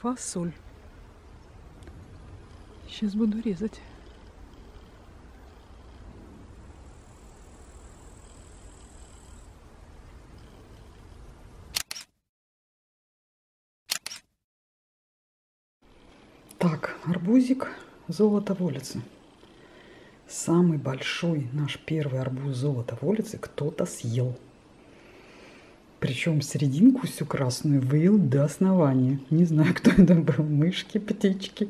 фасоль. Сейчас буду резать. Так, арбузик «Золото Волицы». Самый большой наш первый арбуз «Золото Волицы» кто-то съел. Причем серединку всю красную выел до основания. Не знаю, кто это был, мышки, птички.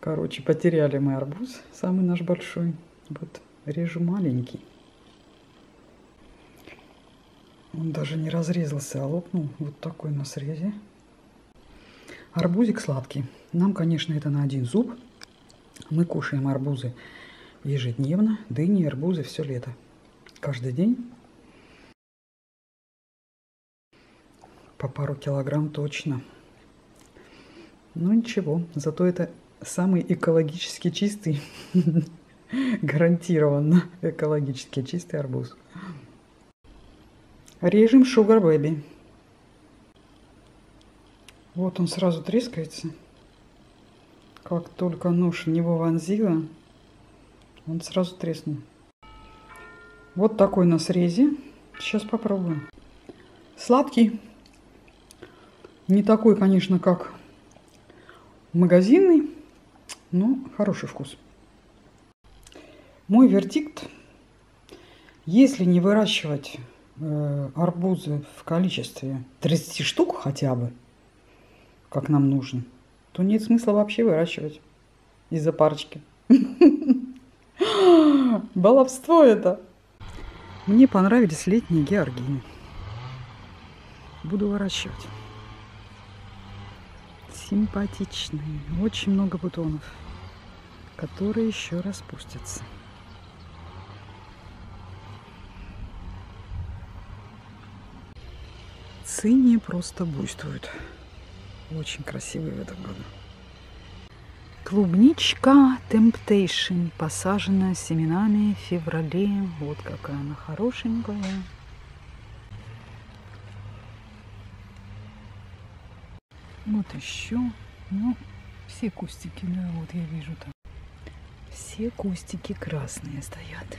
Короче, потеряли мы арбуз, самый наш большой. Вот, режу маленький. Он даже не разрезался, а лопнул. Вот такой на срезе. Арбузик сладкий. Нам, конечно, это на один зуб. Мы кушаем арбузы ежедневно, дыни и арбузы все лето. Каждый день. По пару килограмм точно. Но ничего, зато это самый экологически чистый, гарантированно экологически чистый арбуз. Режем Sugar Baby. Вот он сразу трескается. Как только нож в него вонзила, он сразу треснул. Вот такой на срезе. Сейчас попробуем. Сладкий. Не такой, конечно, как магазинный, но хороший вкус. Мой вердикт. Если не выращивать арбузы в количестве 30 штук хотя бы, как нам нужно, то нет смысла вообще выращивать из-за парочки. Баловство это! Мне понравились летние георгины. Буду выращивать. Симпатичные. Очень много бутонов, которые еще распустятся. Цинии просто буйствуют. Очень красивые в этом году. Клубничка Temptation, посаженная семенами в феврале. Вот какая она хорошенькая. Вот еще. Ну, все кустики, да, вот я вижу там. Все кустики красные стоят.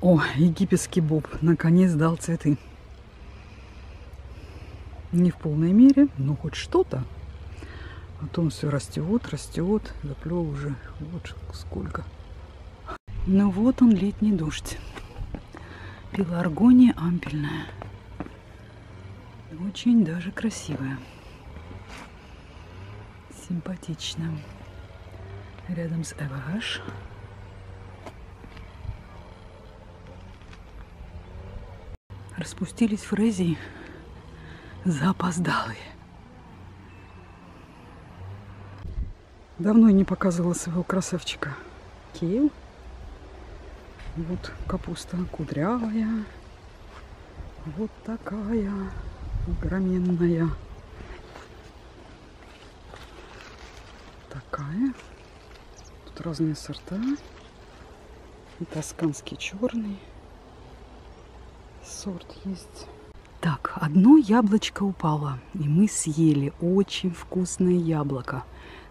О, египетский боб наконец дал цветы. Не в полной мере, но хоть что-то. А то он все растет, растет, заплел уже. Вот сколько. Ну вот он, летний дождь. Пеларгония ампельная. Очень даже красивая. Симпатично. Рядом с ЭВАШ. Распустились фрезии. Запоздалые. Давно я не показывала своего красавчика Кейл. Вот капуста кудрявая. Вот такая огроменная. Такая. Тут разные сорта. И тосканский черный сорт есть. Так, одно яблочко упало, и мы съели очень вкусное яблоко.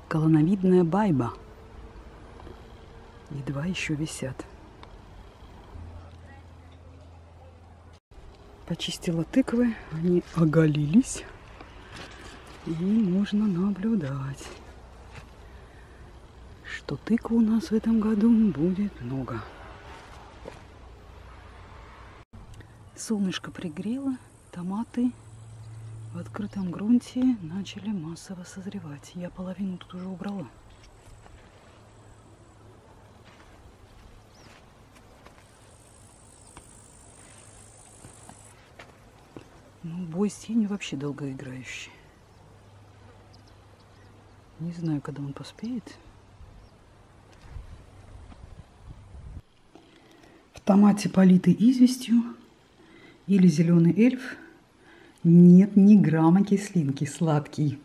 Колоновидная байба. И два еще висят. Почистила тыквы, они оголились. И можно наблюдать, что тыквы у нас в этом году будет много. Солнышко пригрело. Томаты в открытом грунте начали массово созревать. Я половину тут уже убрала. Ну, бой с тенью вообще долгоиграющий. Не знаю, когда он поспеет. В томате «Политый известью» или «Зеленый эльф» нет ни грамма кислинки, сладкий.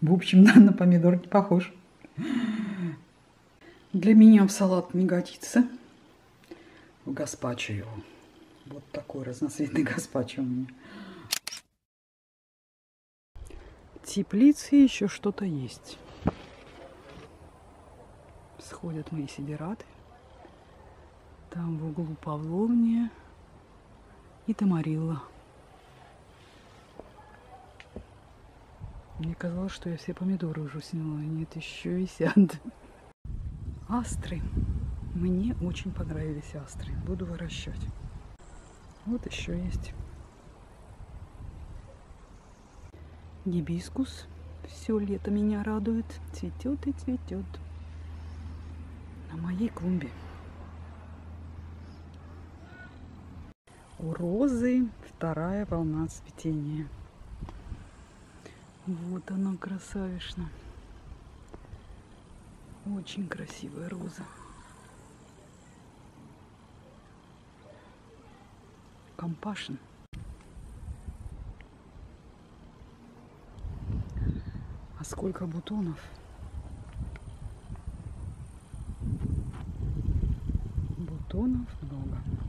В общем, на помидор не похож. Для меня в салат не годится. В газпачо его. Вот такой разноцветный газпачо у меня. теплице еще что-то есть. Сходят мои сидираты. Там в углу Павловния и Тамарилла. Мне казалось, что я все помидоры уже сняла. Нет, еще висят. Астры. Мне очень понравились астры. Буду выращивать. Вот еще есть. Гибискус. Все лето меня радует. Цветет и цветет. На моей клумбе. У розы вторая волна цветения. Вот она, красавишна. Очень красивая роза. Compassion. А сколько бутонов? Бутонов много.